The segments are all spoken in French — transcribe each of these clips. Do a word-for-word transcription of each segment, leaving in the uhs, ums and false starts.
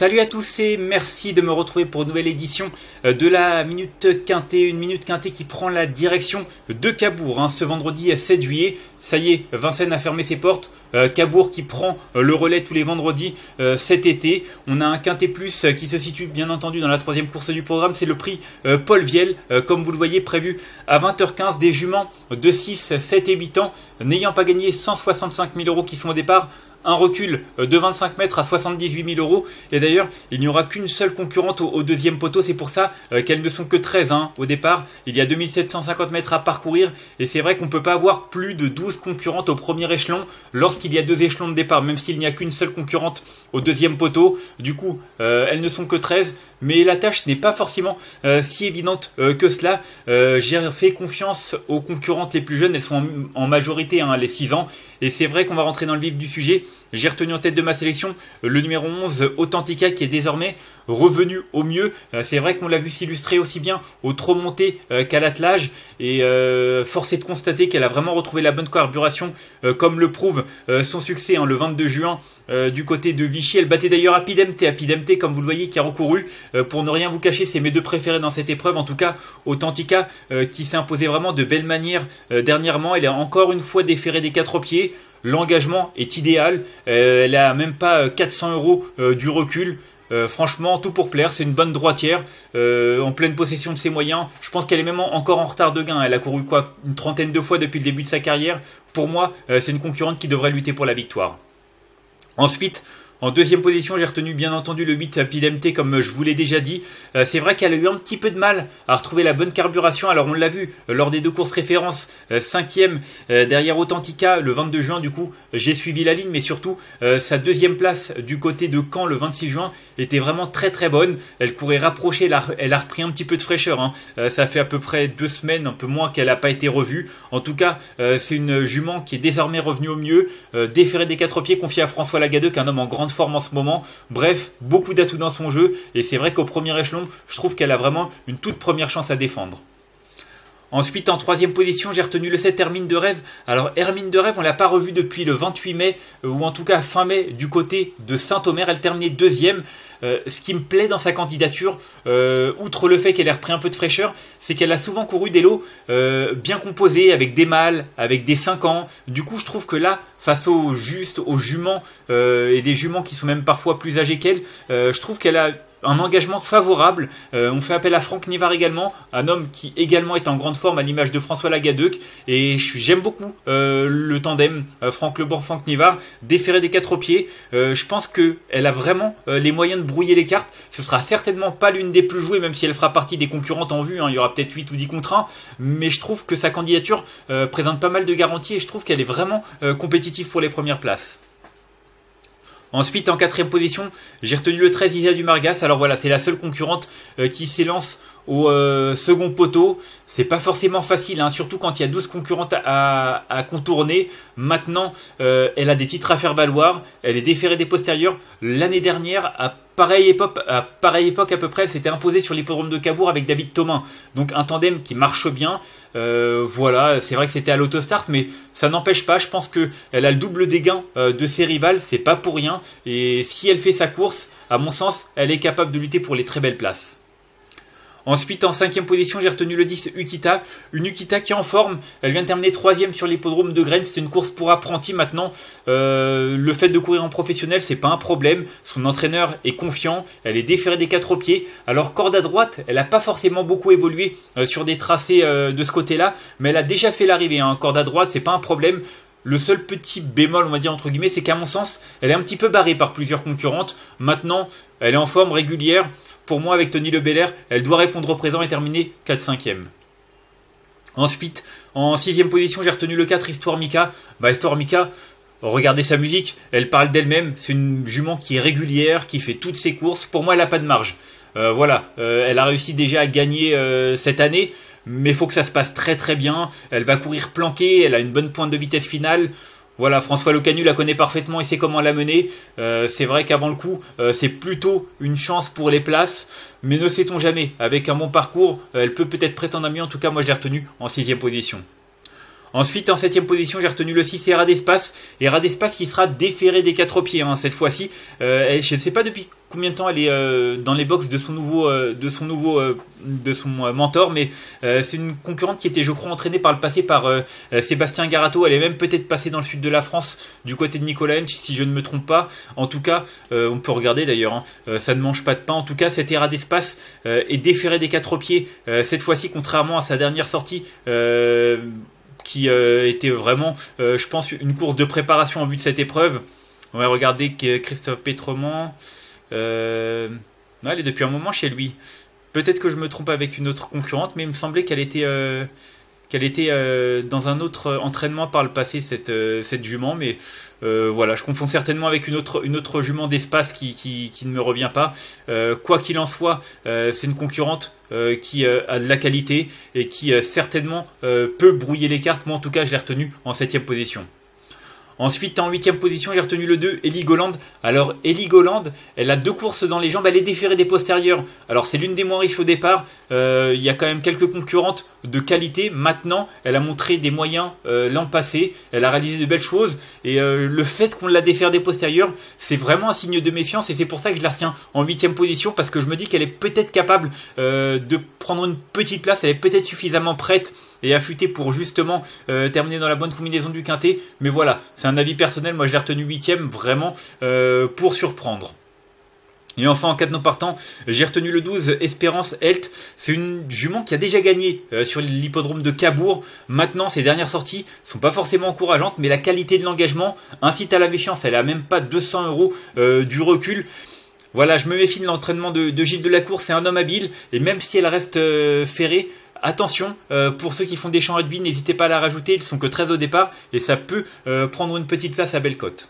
Salut à tous et merci de me retrouver pour une nouvelle édition de la Minute Quintée. Une Minute Quintée qui prend la direction de Cabourg hein, ce vendredi sept juillet. Ça y est, Vincennes a fermé ses portes. Euh, Cabourg qui prend le relais tous les vendredis euh, cet été. On a un Quintée Plus qui se situe bien entendu dans la troisième course du programme. C'est le prix euh, Paul Viel, euh, comme vous le voyez, prévu à vingt heures quinze. Des juments de six, sept et huit ans n'ayant pas gagné cent soixante-cinq mille euros qui sont au départ. Un recul de vingt-cinq mètres à soixante-dix-huit mille euros. Et d'ailleurs, il n'y aura qu'une seule concurrente au, au deuxième poteau. C'est pour ça euh, qu'elles ne sont que treize hein, au départ. Il y a deux mille sept cent cinquante mètres à parcourir. Et c'est vrai qu'on ne peut pas avoir plus de douze concurrentes au premier échelon lorsqu'il y a deux échelons de départ. Même s'il n'y a qu'une seule concurrente au deuxième poteau. Du coup, euh, elles ne sont que treize. Mais la tâche n'est pas forcément euh, si évidente euh, que cela. Euh, J'ai fait confiance aux concurrentes les plus jeunes. Elles sont en, en majorité, hein, les six ans. Et c'est vrai qu'on va rentrer dans le vif du sujet. J'ai retenu en tête de ma sélection le numéro onze, Authentica, qui est désormais revenu au mieux. C'est vrai qu'on l'a vu s'illustrer aussi bien au trot monté qu'à l'attelage. Et euh, force est de constater qu'elle a vraiment retrouvé la bonne carburation, euh, comme le prouve euh, son succès hein, le vingt-deux juin euh, du côté de Vichy. Elle battait d'ailleurs à Piedemté, à Piedemté, comme vous le voyez, qui a recouru. Euh, pour ne rien vous cacher, c'est mes deux préférés dans cette épreuve. En tout cas, Authentica euh, qui s'est imposée vraiment de belle manière euh, dernièrement. Elle a encore une fois déféré des quatre pieds. L'engagement est idéal, euh, elle a même pas quatre cents euros euh, du recul. Euh, franchement, tout pour plaire, c'est une bonne droitière, euh, en pleine possession de ses moyens. Je pense qu'elle est même encore en retard de gain. Elle a couru quoi, une trentaine de fois depuis le début de sa carrière. Pour moi, euh, c'est une concurrente qui devrait lutter pour la victoire. Ensuite, en deuxième position, j'ai retenu bien entendu le huit Piedemté, comme je vous l'ai déjà dit. Euh, c'est vrai qu'elle a eu un petit peu de mal à retrouver la bonne carburation. Alors on l'a vu lors des deux courses références, euh, cinquième euh, derrière Authentica le vingt-deux juin. Du coup, j'ai suivi la ligne, mais surtout euh, sa deuxième place du côté de Caen le vingt-six juin était vraiment très très bonne. Elle courait rapprochée, elle a, elle a repris un petit peu de fraîcheur. Hein. Euh, ça fait à peu près deux semaines, un peu moins, qu'elle n'a pas été revue. En tout cas, euh, c'est une jument qui est désormais revenue au mieux. Euh, déférée des quatre pieds, confiée à François Lagadeuc, un homme en grande forme en ce moment. Bref, beaucoup d'atouts dans son jeu et c'est vrai qu'au premier échelon, je trouve qu'elle a vraiment une toute première chance à défendre. Ensuite, en troisième position, j'ai retenu le sept Hermine de Rêve. Alors Hermine de Rêve, on ne l'a pas revue depuis le vingt-huit mai ou en tout cas fin mai du côté de Saint-Omer. Elle terminait deuxième. Euh, ce qui me plaît dans sa candidature, euh, outre le fait qu'elle ait repris un peu de fraîcheur, c'est qu'elle a souvent couru des lots euh, bien composés, avec des mâles, avec des cinq ans. Du coup, je trouve que là, face aux justes, aux juments, euh, et des juments qui sont même parfois plus âgés qu'elle, euh, je trouve qu'elle a un engagement favorable. Euh, on fait appel à Franck Nivard également, un homme qui également est en grande forme à l'image de François Lagadeuc. Et j'aime beaucoup euh, le tandem euh, Franck Lebord, Franck Nivard, déféré des quatre pieds. Euh, je pense qu'elle a vraiment euh, les moyens de brouiller les cartes. Ce sera certainement pas l'une des plus jouées, même si elle fera partie des concurrentes en vue. Hein. Il y aura peut-être huit ou dix contre un. Mais je trouve que sa candidature euh, présente pas mal de garanties et je trouve qu'elle est vraiment euh, compétitive pour les premières places. Ensuite, en quatrième position, j'ai retenu le treize Isa du Margasse. Alors voilà, c'est la seule concurrente euh, qui s'élance au euh, second poteau. C'est pas forcément facile, hein, surtout quand il y a douze concurrentes à, à, à contourner. Maintenant, euh, elle a des titres à faire valoir. Elle est déférée des postérieurs. L'année dernière, à pareille époque, à pareille époque à peu près, elle s'était imposée sur l'hippodrome de Cabourg avec David Thomas. Donc un tandem qui marche bien. Euh, voilà, c'est vrai que c'était à l'autostart, mais ça n'empêche pas. Je pense qu'elle a le double des gains euh, de ses rivales. C'est pas pour rien. Et si elle fait sa course, à mon sens, elle est capable de lutter pour les très belles places. Ensuite, en cinquième position, j'ai retenu le dix Ukita. Une Ukita qui est en forme. Elle vient de terminer troisième sur l'hippodrome de Graines. C'est une course pour apprentis maintenant. Euh, le fait de courir en professionnel, c'est pas un problème. Son entraîneur est confiant. Elle est déférée des quatre pieds. Alors, corde à droite, elle n'a pas forcément beaucoup évolué euh, sur des tracés euh, de ce côté-là. Mais elle a déjà fait l'arrivée. Hein. Corde à droite, c'est pas un problème. Le seul petit bémol, on va dire entre guillemets, c'est qu'à mon sens, elle est un petit peu barrée par plusieurs concurrentes. Maintenant, elle est en forme régulière. Pour moi, avec Tony Le Belair, elle doit répondre au présent et terminer quatre cinquième. Ensuite, en sixième position, j'ai retenu le quatre, Histoire Mika. Bah, Histoire Mika, regardez sa musique, elle parle d'elle-même. C'est une jument qui est régulière, qui fait toutes ses courses. Pour moi, elle n'a pas de marge. Euh, voilà, euh, elle a réussi déjà à gagner euh, cette année, mais il faut que ça se passe très très bien. Elle va courir planquée, elle a une bonne pointe de vitesse finale. Voilà, François Lecanu la connaît parfaitement et sait comment la mener. Euh, c'est vrai qu'avant le coup, euh, c'est plutôt une chance pour les places. Mais ne sait-on jamais. Avec un bon parcours, euh, elle peut peut-être prétendre à mieux. En tout cas, moi, je l'ai retenue en sixième position. Ensuite, en septième position, j'ai retenu le six, E R A d'espace. E R A d'espace qui sera déféré des quatre pieds hein, cette fois-ci. Euh, je ne sais pas depuis combien de temps elle est euh, dans les box de son nouveau, euh, de son nouveau, euh, de son euh, mentor, mais euh, c'est une concurrente qui était, je crois, entraînée par le passé par euh, euh, Sébastien Garato. Elle est même peut-être passée dans le sud de la France, du côté de Nicolas Hensch, si je ne me trompe pas. En tout cas, euh, on peut regarder d'ailleurs. Hein, euh, ça ne mange pas de pain. En tout cas, cette E R A d'espace euh, est déférée des quatre pieds euh, cette fois-ci, contrairement à sa dernière sortie. Euh, qui euh, était vraiment, euh, je pense, une course de préparation en vue de cette épreuve. On va regarder Christophe Petremont. Euh... Non, elle est depuis un moment chez lui. Peut-être que je me trompe avec une autre concurrente, mais il me semblait qu'elle était, euh, qu'elle était euh, dans un autre entraînement par le passé, cette, euh, cette jument. Mais euh, voilà, je confonds certainement avec une autre, une autre jument d'espace qui, qui, qui ne me revient pas. Euh, quoi qu'il en soit, euh, c'est une concurrente Euh, qui euh, a de la qualité et qui euh, certainement euh, peut brouiller les cartes. Moi en tout cas je l'ai retenu en septième position. Ensuite en huitième position j'ai retenu le deux, Eligoland. Alors Eligoland, elle a deux courses dans les jambes, elle est déférée des postérieurs. Alors c'est l'une des moins riches au départ, euh, il y a quand même quelques concurrentes de qualité. Maintenant elle a montré des moyens euh, l'an passé, elle a réalisé de belles choses. Et euh, le fait qu'on la défère des postérieurs, c'est vraiment un signe de méfiance. Et c'est pour ça que je la retiens en huitième position, parce que je me dis qu'elle est peut-être capable euh, de prendre une petite place. Elle est peut-être suffisamment prête et affûtée pour justement euh, terminer dans la bonne combinaison du quintet. Mais voilà, c'est un avis personnel, moi je l'ai retenu huitième vraiment euh, pour surprendre. Et enfin, en cas de non partant, j'ai retenu le douze, Espérance Helt. C'est une jument qui a déjà gagné euh, sur l'hippodrome de Cabourg. Maintenant, ses dernières sorties sont pas forcément encourageantes, mais la qualité de l'engagement incite à la méfiance. Elle a même pas deux cents euros euh, du recul. Voilà, je me méfie de l'entraînement de, de Gilles Delacour. C'est un homme habile, et même si elle reste euh, ferrée, attention, euh, pour ceux qui font des champs rugby, n'hésitez pas à la rajouter. Ils sont que treize au départ, et ça peut euh, prendre une petite place à Bellecote.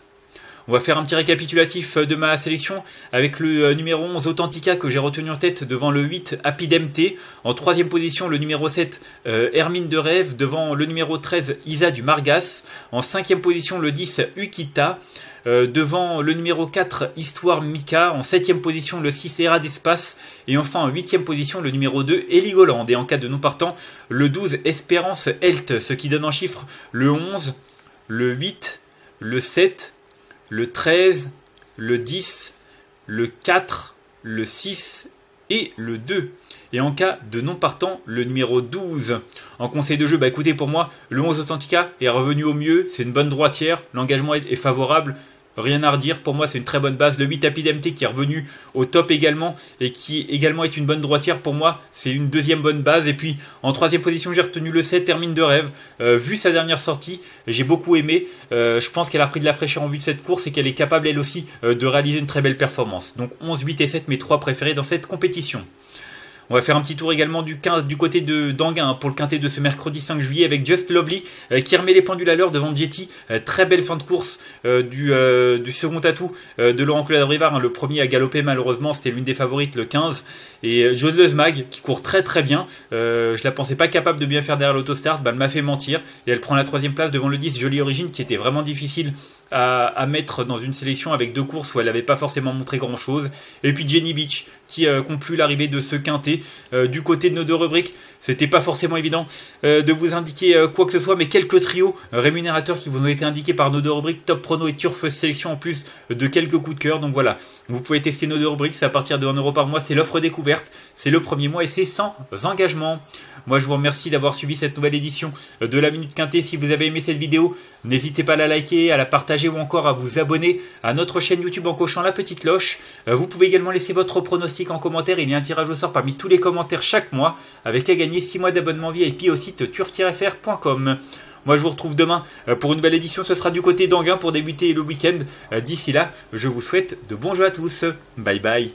On va faire un petit récapitulatif de ma sélection avec le numéro onze Authentica que j'ai retenu en tête devant le huit Piedemté. En troisième position le numéro sept euh, Hermine de Rêve devant le numéro treize Isa du Margasse. En cinquième position le dix Ukita euh, devant le numéro quatre Histoire Mika. En septième position le six E R A d'espace. Et enfin en huitième position le numéro deux Eligoland. Et en cas de non partant le douze Espérance Helt, ce qui donne en chiffres le onze, le huit, le sept, le treize, le dix, le quatre, le six et le deux. Et en cas de non partant, le numéro douze. En conseil de jeu, bah écoutez, pour moi, le onze Authentica est revenu au mieux. C'est une bonne droitière. L'engagement est favorable. Rien à redire. Pour moi, c'est une très bonne base. Le huit Bitapid M T qui est revenu au top également et qui également est une bonne droitière. Pour moi, c'est une deuxième bonne base. Et puis, en troisième position, j'ai retenu le sept, Hermine de Rêve. Euh, vu sa dernière sortie, j'ai beaucoup aimé. Euh, je pense qu'elle a pris de la fraîcheur en vue de cette course et qu'elle est capable, elle aussi, euh, de réaliser une très belle performance. Donc, onze, huit et sept, mes trois préférés dans cette compétition. On va faire un petit tour également du, quinze, du côté de d'Anguin pour le quintet de ce mercredi cinq juillet avec Just Lovely euh, qui remet les pendules à l'heure devant Jetty. Euh, très belle fin de course euh, du, euh, du second atout euh, de Laurent Claude Abrivard. Hein, le premier a galopé malheureusement, c'était l'une des favorites, le quinze. Et euh, Jules Lezmag qui court très très bien. Euh, je la pensais pas capable de bien faire derrière l'autostart, bah, elle m'a fait mentir. Et elle prend la troisième place devant le dix, Jolie Origine, qui était vraiment difficile à, à mettre dans une sélection avec deux courses où elle n'avait pas forcément montré grand chose. Et puis Jenny Beach qui euh, conclut l'arrivée de ce quintet. Euh, du côté de nos deux rubriques, c'était pas forcément évident euh, de vous indiquer euh, quoi que ce soit, mais quelques trios euh, rémunérateurs qui vous ont été indiqués par nos deux rubriques Top Prono et Turf Sélection, en plus de quelques coups de cœur. Donc voilà, vous pouvez tester nos deux rubriques, c'est à partir de un euro par mois, c'est l'offre découverte, c'est le premier mois et c'est sans engagement. Moi je vous remercie d'avoir suivi cette nouvelle édition de la Minute Quintet. Si vous avez aimé cette vidéo, n'hésitez pas à la liker, à la partager ou encore à vous abonner à notre chaîne YouTube en cochant la petite cloche. Euh, vous pouvez également laisser votre pronostic en commentaire, il y a un tirage au sort parmi tous les commentaires chaque mois, avec à gagner six mois d'abonnement V I P au site turf tiret f r point com. Moi je vous retrouve demain pour une nouvelle édition, ce sera du côté d'Anguin pour débuter le week-end. D'ici là, je vous souhaite de bons jeux à tous. Bye bye.